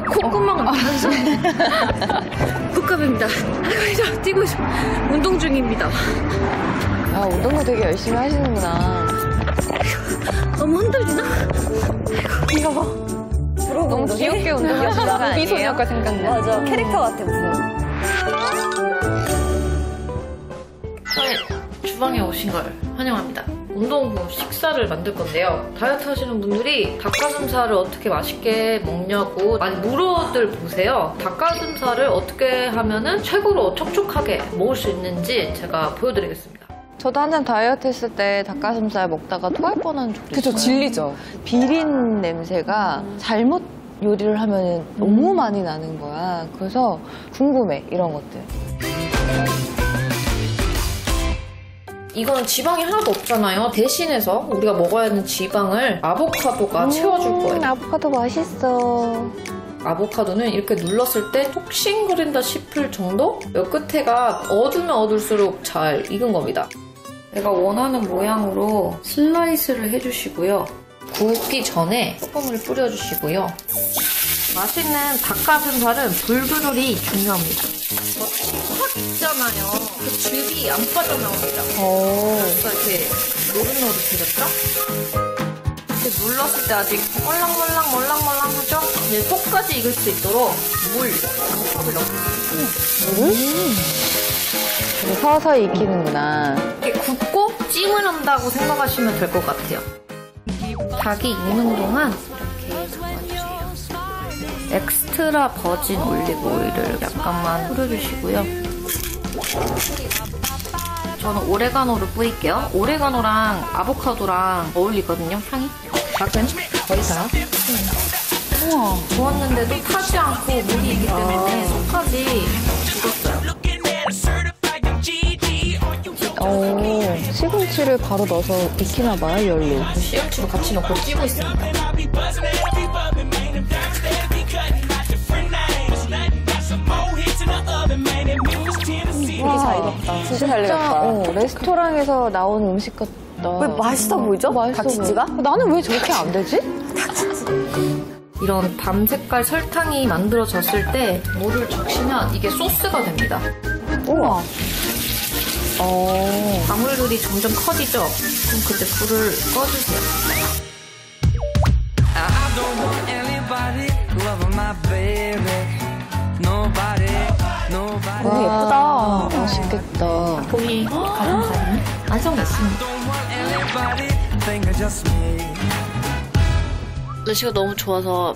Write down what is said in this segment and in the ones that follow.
저 콧구멍 안에서 국갑입니다. 아이고, 뛰고 싶어. 운동 중입니다. 아, 운동도 되게 열심히 하시는구나. 아이고, 너무 흔들리나? 아이고, 귀여워. 너무 귀엽게 운동하시다가 아니에요? 미소녀가 생각나. 맞아, 캐릭터 같아 무슨. 주방에 오신 걸 환영합니다. 운동 후 식사를 만들 건데요. 다이어트 하시는 분들이 닭가슴살을 어떻게 맛있게 먹냐고 많이 물어들 보세요. 닭가슴살을 어떻게 하면은 최고로 촉촉하게 먹을 수 있는지 제가 보여드리겠습니다. 저도 한참 다이어트 했을 때 닭가슴살 먹다가 토할 뻔한 적도 있어요. 그쵸, 질리죠. 비린 냄새가 잘못 요리를 하면 너무 많이 나는 거야. 그래서 궁금해, 이런 것들. 이거는 지방이 하나도 없잖아요. 대신해서 우리가 먹어야 하는 지방을 아보카도가 채워줄 거예요. 아보카도 맛있어. 아보카도는 이렇게 눌렀을 때 톡싱거린다 싶을 정도? 요 끝에가 어두면 어둘수록 잘 익은 겁니다. 내가 원하는 모양으로 슬라이스를 해주시고요. 굽기 전에 소금을 뿌려주시고요. 맛있는 닭가슴살은 불조절이 중요합니다. 튀었잖아요. 그 즙이 안 빠져나옵니다. 그래서 이렇게 노릇노릇해졌죠? 이렇게 눌렀을 때 아직 멀랑멀랑하죠? 이제 속까지 익을 수 있도록 물을 넣어주세요. 물? 서서히 익히는구나. 이렇게 굽고 찜을 한다고 생각하시면 될 것 같아요. 닭이 익는 동안 이렇게 담아주세요. 엑스트라 버진 올리브 오일을 약간만 뿌려주시고요. 저는 오레가노를 뿌릴게요. 오레가노랑 아보카도랑 어울리거든요, 향이. 닭은 거의 다. 우와, 구웠는데도 타지 않고 물이 있기 때문에 속까지 익었어요. 시금치를 바로 넣어서 익히나 봐요, 열로. 시금치도 같이 넣고 찌고 있습니다. 되게 잘 익었다. 진짜 잘 익었다. 레스토랑에서 나온 음식 같다. 왜 맛있어 보이죠? 닭치찌가? 나는 왜 저렇게 안 되지? 닭치찌. 이런 밤 색깔 설탕이 만들어졌을 때 물을 적시면 이게 소스가 됩니다. 우와. 방울들이 점점 커지죠? 그럼 그때 불을 꺼주세요. I don't want anybody loving my baby. Nobody. 너무 예쁘다. 맛있겠다. 봄이 가슴살이 완성됐습니다. 날씨가 너무 좋아서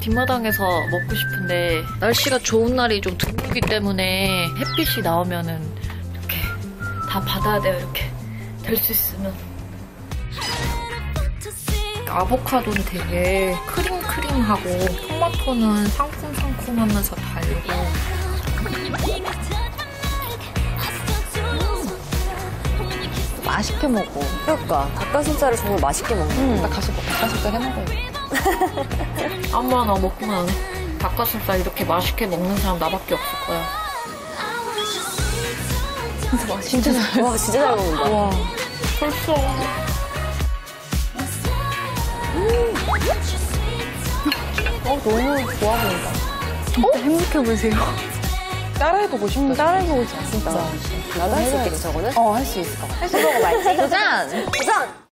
뒷마당에서 먹고 싶은데 날씨가 좋은 날이 좀 드물기 때문에 햇빛이 나오면은 이렇게 다 받아야 돼요. 이렇게 될 수 있으면. 아보카도는 되게 크림크림하고 토마토는 상큼상큼하면서 달고 맛있게 먹어. 그러니까 닭가슴살을 정말 맛있게 먹는 거야. 나 가서 닭가슴살 해먹어요. 아무나 나 먹구만. 닭가슴살 이렇게 맛있게 먹는 사람 나밖에 없을 거야. 와, 진짜 잘 먹는다. 와, 벌써. 너무 좋아 보인다. 행복해 보이세요. 따라해보고 싶다. 따라해보고 싶다. 진짜. 나도 할 수 있겠지, 저거는? 할 수 있을 것 같아. 할 수 있을 것 같아. 도전! 도전!